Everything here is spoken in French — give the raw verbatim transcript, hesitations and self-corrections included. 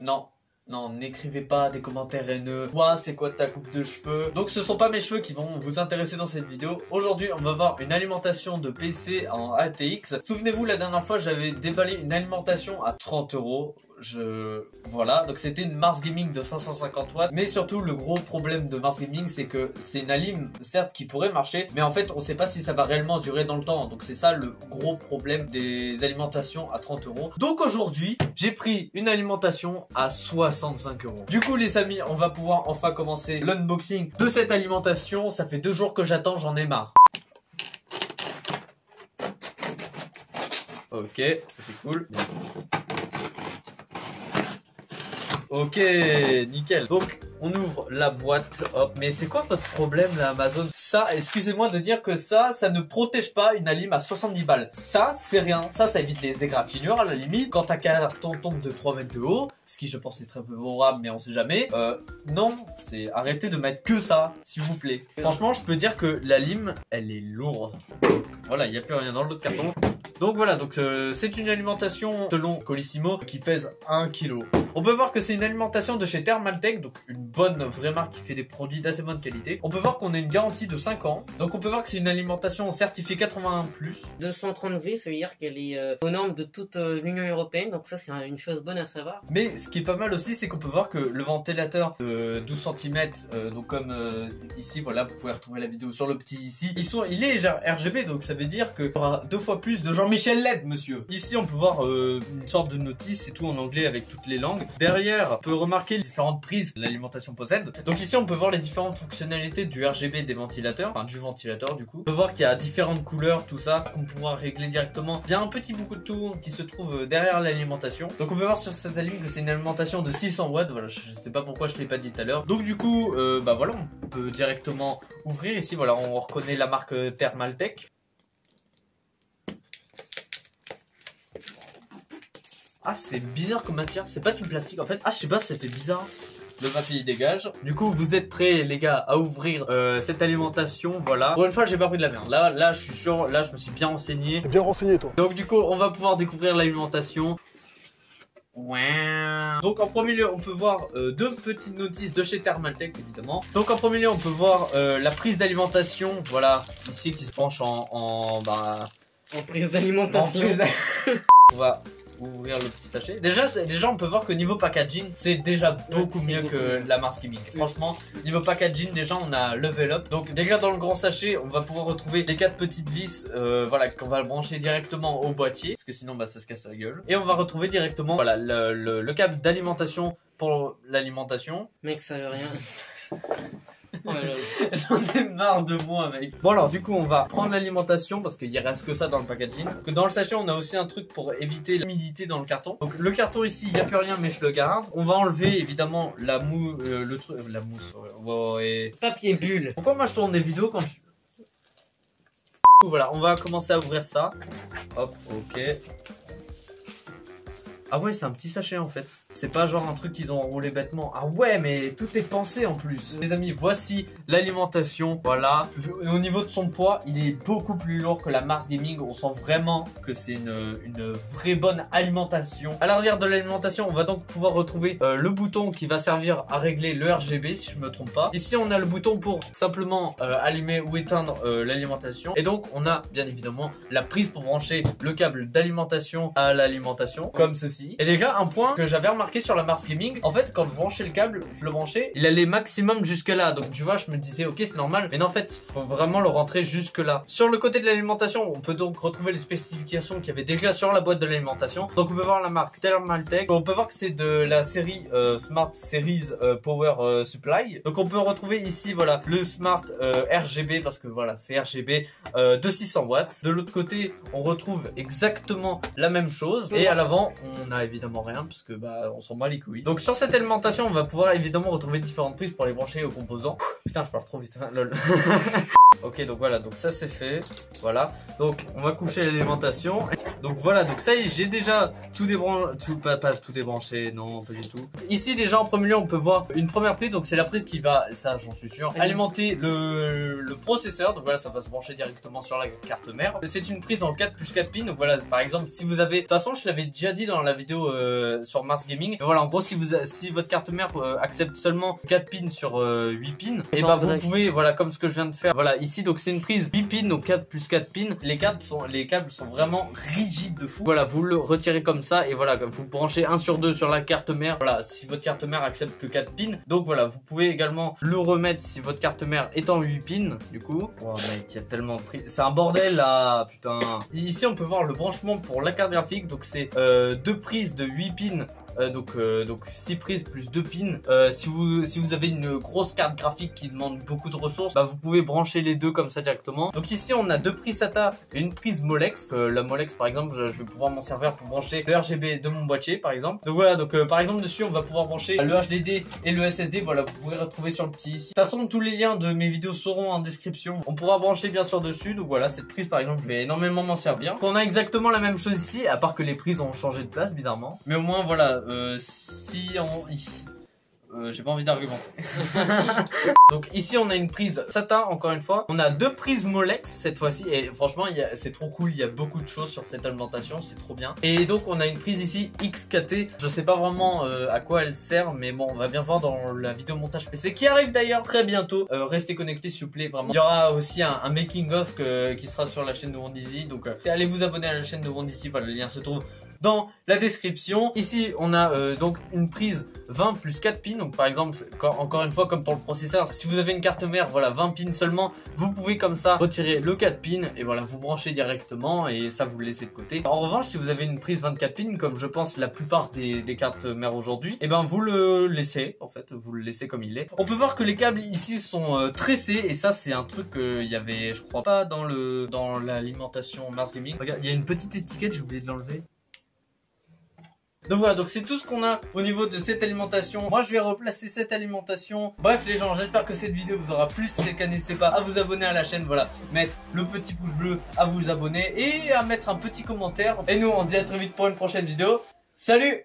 Non, non, n'écrivez pas des commentaires haineux. Toi, c'est quoi ta coupe de cheveux? Donc ce sont pas mes cheveux qui vont vous intéresser dans cette vidéo. Aujourd'hui, on va voir une alimentation de P C en A T X. Souvenez-vous, la dernière fois, j'avais déballé une alimentation à trente euros. Je... Voilà, donc c'était une Mars Gaming de cinq cent cinquante watts, mais surtout le gros problème de Mars Gaming, c'est que c'est une alim certes qui pourrait marcher, mais en fait on sait pas si ça va réellement durer dans le temps, donc c'est ça le gros problème des alimentations à trente euros. Donc aujourd'hui j'ai pris une alimentation à soixante-cinq euros. Du coup les amis, on va pouvoir enfin commencer l'unboxing de cette alimentation. Ça fait deux jours que j'attends, j'en ai marre. Ok, ça c'est cool. Ok, nickel. Donc, on ouvre la boîte. Hop. Mais c'est quoi votre problème, là, Amazon? Ça, excusez-moi de dire que ça, ça ne protège pas une alim à soixante-dix balles. Ça, c'est rien. Ça, ça évite les égratignures, à la limite. Quand ta carton tombe de trois mètres de haut, ce qui, je pense, est très peu favorable, mais on sait jamais. Euh, non, c'est arrêtez de mettre que ça, s'il vous plaît. Franchement, je peux dire que l'alim, elle est lourde. Donc, voilà, il n'y a plus rien dans l'autre carton. Donc voilà, donc euh, c'est une alimentation selon Colissimo qui pèse un kilo. On peut voir que c'est une alimentation de chez Thermaltake, donc une bonne vraie marque qui fait des produits d'assez bonne qualité. On peut voir qu'on a une garantie de cinq ans. Donc on peut voir que c'est une alimentation certifiée quatre-vingt-un plus. deux cent trente volts, ça veut dire qu'elle est euh, aux normes de toute euh, l'Union Européenne, donc ça c'est une chose bonne à savoir. Mais ce qui est pas mal aussi, c'est qu'on peut voir que le ventilateur de douze centimètres, euh, donc comme euh, ici, voilà, vous pouvez retrouver la vidéo sur le petit ici, ils sont, il est R G B, donc ça veut dire qu'il y aura deux fois plus de gens Michel Led, monsieur. Ici, on peut voir euh, une sorte de notice et tout en anglais avec toutes les langues. Derrière, on peut remarquer les différentes prises que l'alimentation possède. Donc ici, on peut voir les différentes fonctionnalités du R G B des ventilateurs, enfin du ventilateur du coup. On peut voir qu'il y a différentes couleurs, tout ça, qu'on pourra régler directement. Il y a un petit bout de tout qui se trouve derrière l'alimentation. Donc on peut voir sur cette alim que c'est une alimentation de six cents watts. Voilà, je sais pas pourquoi je l'ai pas dit tout à l'heure. Donc du coup, euh, bah voilà, on peut directement ouvrir ici. Voilà, on reconnaît la marque Thermaltake. Ah, c'est bizarre comme matière, c'est pas du plastique en fait. Ah, je sais pas, ça fait bizarre. Le papier il dégage. Du coup, vous êtes prêts les gars à ouvrir euh, cette alimentation, voilà. Pour une fois, j'ai pas pris de la merde. Là, là, je suis sûr, là, je me suis bien renseigné. T'es bien renseigné toi. Donc du coup, on va pouvoir découvrir l'alimentation. Ouais. Donc en premier lieu on peut voir euh, deux petites notices de chez Thermaltake évidemment. Donc en premier lieu on peut voir euh, la prise d'alimentation, voilà, ici qui se penche en, en bah en prise d'alimentation. On va ouvrir le petit sachet. Déjà, déjà on peut voir que niveau packaging, c'est déjà beaucoup mieux beaucoup que mieux. La Mars Gaming. Franchement, niveau packaging, déjà on a level up. Donc déjà dans le grand sachet, on va pouvoir retrouver les quatre petites vis, euh, voilà, qu'on va brancher directement au boîtier, parce que sinon bah ça se casse la gueule. Et on va retrouver directement, voilà, le, le, le câble d'alimentation pour l'alimentation. Mec, ça veut rien. Oh, j'en ai marre de moi, mec. Bon alors du coup on va prendre l'alimentation parce qu'il reste que ça dans le packaging. Que dans le sachet on a aussi un truc pour éviter l'humidité dans le carton. Donc le carton ici il n'y a plus rien mais je le garde. On va enlever évidemment la mousse, euh, le truc, euh, la mousse. Ouais, ouais, ouais. Papier bulle. Pourquoi moi je tourne des vidéos quand je... Voilà, on va commencer à ouvrir ça. Hop, ok. Ah ouais, c'est un petit sachet en fait. C'est pas genre un truc qu'ils ont enroulé bêtement. Ah ouais, mais tout est pensé en plus. Les amis, voici l'alimentation. Voilà. Au niveau de son poids, il est beaucoup plus lourd que la Mars Gaming. On sent vraiment que c'est une, une vraie bonne alimentation. À l'arrière de l'alimentation, on va donc pouvoir retrouver euh, le bouton qui va servir à régler le R G B, si je me trompe pas. Ici, on a le bouton pour simplement euh, allumer ou éteindre euh, l'alimentation. Et donc, on a bien évidemment la prise pour brancher le câble d'alimentation à l'alimentation, comme ceci. Et déjà un point que j'avais remarqué sur la Mars Gaming, en fait quand je branchais le câble, je le branchais, il allait maximum jusque là. Donc tu vois, je me disais ok c'est normal, mais non en fait faut vraiment le rentrer jusque là. Sur le côté de l'alimentation, on peut donc retrouver les spécifications qu'il y avait déjà sur la boîte de l'alimentation. Donc on peut voir la marque Thermaltake. On peut voir que c'est de la série euh, Smart Series euh, Power euh, Supply. Donc on peut retrouver ici voilà le Smart euh, R G B parce que voilà c'est R G B euh, de six cents watts. De l'autre côté on retrouve exactement la même chose et à l'avant on on a évidemment rien parce que bah on s'en bat les couilles. Donc sur cette alimentation on va pouvoir évidemment retrouver différentes prises pour les brancher aux composants. Putain je parle trop vite hein, lol. Ok donc voilà, donc ça c'est fait. Voilà, donc on va coucher l'alimentation. Donc voilà, donc ça y est, j'ai déjà tout débranché, tout, pas, pas tout débranché, non, pas du tout. Ici déjà en premier lieu, on peut voir une première prise, donc c'est la prise qui va, ça j'en suis sûr, alimenter le, le processeur. Donc voilà, ça va se brancher directement sur la carte mère. C'est une prise en quatre plus quatre pins, donc voilà, par exemple, si vous avez, de toute façon je l'avais déjà dit dans la vidéo euh, sur Mars Gaming, mais voilà, en gros, si, vous, si votre carte mère euh, accepte seulement quatre pins sur euh, huit pins, et bah vous pouvez, voilà, comme ce que je viens de faire, voilà, ici, donc c'est une prise huit pins, donc quatre plus quatre pins, les câbles sont, les câbles sont vraiment rigides de fou. Voilà, vous le retirez comme ça, et voilà, vous branchez un sur deux sur la carte mère, voilà, si votre carte mère accepte que quatre pins, donc voilà, vous pouvez également le remettre si votre carte mère est en huit pins, du coup. Oh mec, il y a tellement de prises, c'est un bordel là, putain. Ici, on peut voir le branchement pour la carte graphique, donc c'est euh, deux prises de huit pins. Euh, donc, euh, donc six prises plus deux pins. Euh, si, vous, si vous avez une grosse carte graphique qui demande beaucoup de ressources, bah, vous pouvez brancher les deux comme ça directement. Donc ici on a deux prises SATA et une prise Molex. Euh, la Molex par exemple, je, je vais pouvoir m'en servir pour brancher le R G B de mon boîtier par exemple. Donc voilà, donc euh, par exemple dessus on va pouvoir brancher le H D D et le S S D. Voilà, vous pouvez retrouver sur le petit ici. De toute façon tous les liens de mes vidéos seront en description. On pourra brancher bien sûr dessus. Donc voilà, cette prise par exemple, je vais énormément m'en servir. On a exactement la même chose ici, à part que les prises ont changé de place bizarrement. Mais au moins voilà. Euh, si on... Euh, j'ai pas envie d'argumenter. Donc ici on a une prise SATA encore une fois. On a deux prises Molex cette fois-ci. Et franchement c'est trop cool, il y a beaucoup de choses sur cette alimentation, c'est trop bien. Et donc on a une prise ici X K T. Je sais pas vraiment euh, à quoi elle sert, mais bon on va bien voir dans la vidéo montage P C qui arrive d'ailleurs très bientôt. euh, Restez connectés s'il vous plaît, vraiment. Il y aura aussi un, un making of que, qui sera sur la chaîne de Wondizy. Donc euh, allez vous abonner à la chaîne de Wondizy, voilà, le lien se trouve dans la description. Ici on a euh, donc une prise vingt plus quatre pins. Donc par exemple, quand, encore une fois comme pour le processeur, si vous avez une carte mère, voilà, vingt pins seulement, vous pouvez comme ça retirer le quatre pins et voilà, vous branchez directement et ça vous le laissez de côté. En revanche, si vous avez une prise vingt-quatre pins, comme je pense la plupart des, des cartes mères aujourd'hui, et ben vous le laissez, en fait, vous le laissez comme il est. On peut voir que les câbles ici sont euh, tressés et ça c'est un truc qu'il euh, y avait, je crois pas, dans le dans l'alimentation Mars Gaming. Regarde, il y a une petite étiquette, j'ai oublié de l'enlever. Donc voilà, donc c'est tout ce qu'on a au niveau de cette alimentation. Moi je vais replacer cette alimentation. Bref les gens, j'espère que cette vidéo vous aura plu. Si c'est le cas, n'hésitez pas à vous abonner à la chaîne. Voilà, mettre le petit pouce bleu, à vous abonner et à mettre un petit commentaire. Et nous on se dit à très vite pour une prochaine vidéo. Salut!